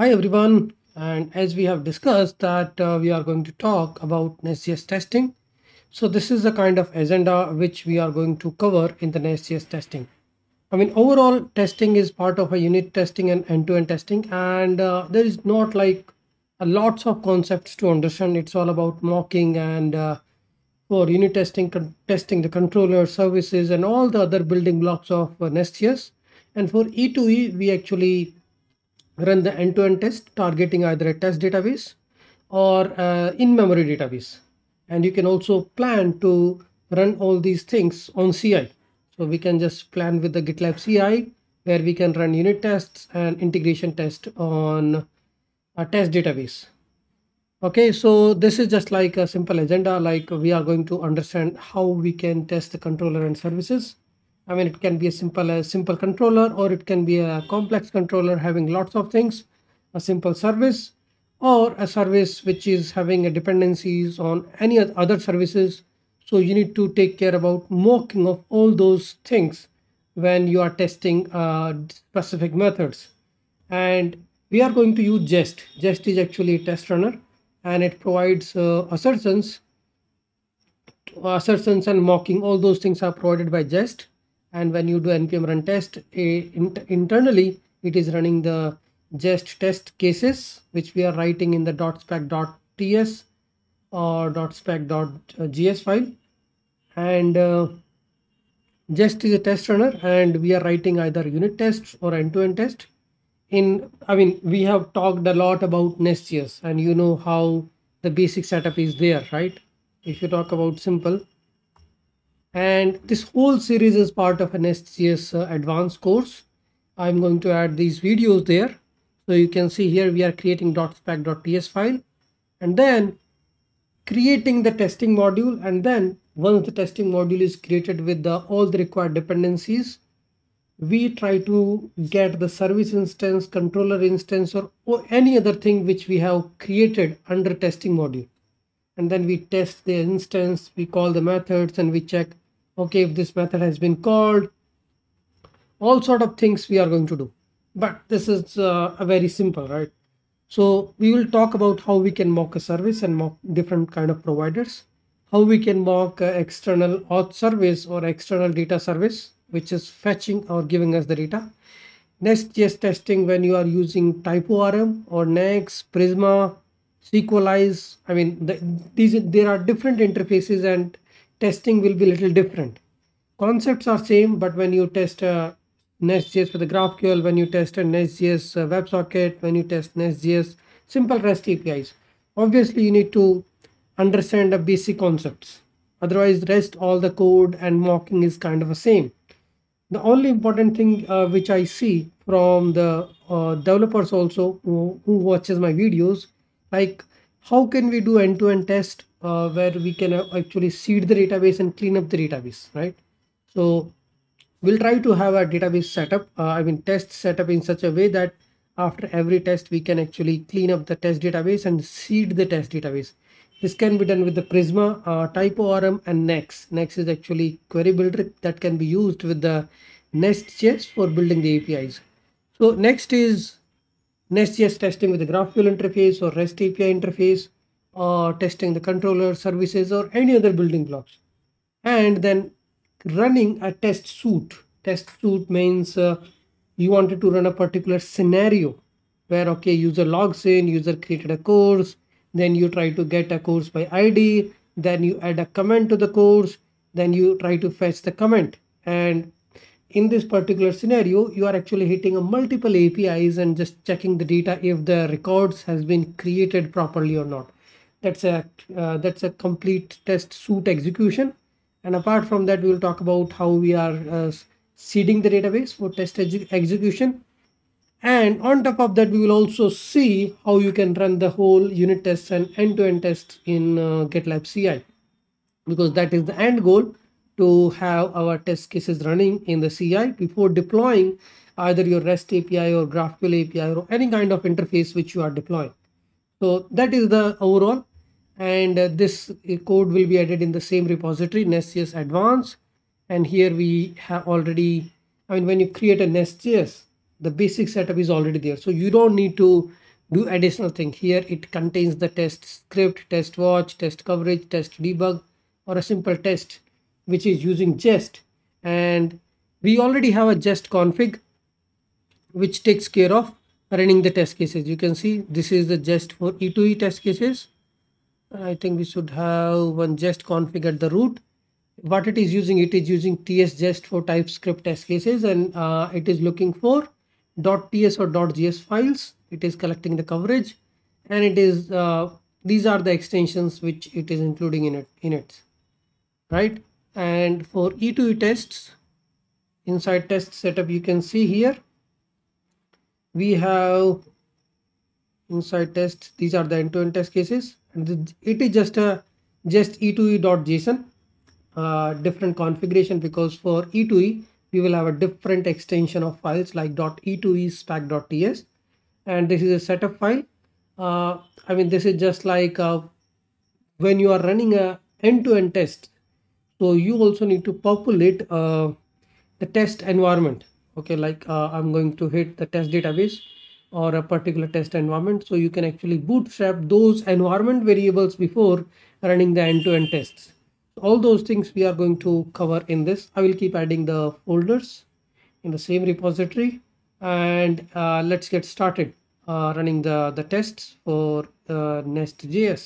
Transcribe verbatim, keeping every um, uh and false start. Hi everyone, and as we have discussed that uh, we are going to talk about NestJS testing. So this is the kind of agenda which we are going to cover in the NestJS testing. I mean, overall testing is part of a unit testing and end-to-end testing, and uh, there is not like uh, lots of concepts to understand. It's all about mocking and uh, for unit testing, testing the controller services and all the other building blocks of uh, NestJS. And for E two E, we actually run the end-to-end test targeting either a test database or uh, in-memory database, and you can also plan to run all these things on C I. So we can just plan with the GitLab C I, where we can run unit tests and integration test on a test database. Okay, so this is just like a simple agenda. Like, we are going to understand how we can test the controller and services. I mean, it can be a simple a simple controller, or it can be a complex controller having lots of things, a simple service, or a service which is having a dependencies on any other services. So you need to take care about mocking of all those things when you are testing uh, specific methods. And we are going to use Jest. Jest is actually a test runner, and it provides uh, assertions, assertions and mocking. All those things are provided by Jest. And when you do npm run test, a, in, internally, it is running the Jest test cases, which we are writing in the .spec.ts or .spec.gs file. And uh, Jest is a test runner, and we are writing either unit tests or end-to-end test. In, I mean, we have talked a lot about NestJS, and you know how the basic setup is there, right? If you talk about simple. And this whole series is part of an NestJS uh, advanced course. I'm going to add these videos there. So you can see here we are creating .spec.ts file and then creating the testing module. And then once the testing module is created with the, all the required dependencies, we try to get the service instance, controller instance, or, or any other thing which we have created under testing module. And then we test the instance, we call the methods, and we check, okay, if this method has been called, all sort of things we are going to do. But this is uh, a very simple, right? So we will talk about how we can mock a service and mock different kind of providers, how we can mock uh, external auth service or external data service, which is fetching or giving us the data. NestJS testing when you are using TypeORM or Next, Prisma, Sequelize. I mean, the, these there are different interfaces, and testing will be a little different. Concepts are same, but when you test uh, NestJS with the GraphQL, when you test a NestJS uh, WebSocket, when you test NestJS simple REST A P Is, obviously you need to understand the basic concepts. Otherwise, REST, all the code and mocking is kind of the same. The only important thing uh, which I see from the uh, developers also who, who watches my videos, like, how can we do end-to-end test uh, where we can actually seed the database and clean up the database, right? So we'll try to have a database setup, uh, I mean test setup in such a way that after every test, we can actually clean up the test database and seed the test database. This can be done with the Prisma, uh, TypeORM, and Next. Next is actually query builder that can be used with the NestJS for building the A P Is. So next is NestJS testing with the GraphQL interface or REST A P I interface, or testing the controller services or any other building blocks, and then running a test suite. Test suite means uh, you wanted to run a particular scenario where, okay, user logs in, user created a course, then you try to get a course by I D, then you add a comment to the course, then you try to fetch the comment. And in this particular scenario, you are actually hitting a multiple A P Is and just checking the data if the records has been created properly or not. That's a uh, that's a complete test suite execution. And apart from that, we will talk about how we are uh, seeding the database for test execution. And on top of that, we will also see how you can run the whole unit tests and end-to-end tests in uh, GitLab C I, because that is the end goal, to have our test cases running in the C I before deploying either your REST A P I or GraphQL A P I or any kind of interface which you are deploying. So that is the overall, and uh, this code will be added in the same repository, NestJS Advanced. And here we have already, I mean, when you create a NestJS, the basic setup is already there. So you don't need to do additional thing. Here it contains the test script, test watch, test coverage, test debug, or a simple test which is using Jest. And we already have a Jest config which takes care of running the test cases. You can see this is the Jest for E two E test cases. I think we should have one Jest config at the root. What it is using, it is using T S Jest for TypeScript test cases, and uh, it is looking for .ts or .js files. It is collecting the coverage, and it is uh, these are the extensions which it is including in it in it, right? And for E two E tests, inside test setup, you can see here we have inside tests. These are the end-to-end test cases, and it is just a just E two E dot JSON. Uh, different configuration, because for E two E we will have a different extension of files like .e two e spec.ts, and this is a setup file. uh, I mean, this is just like uh, when you are running a end-to-end test, so you also need to populate uh, the test environment. Okay, like uh, I'm going to hit the test database or a particular test environment, so you can actually bootstrap those environment variables before running the end-to-end tests. All those things we are going to cover in this. I will keep adding the folders in the same repository, and uh, let's get started uh, running the, the tests for uh, NestJS.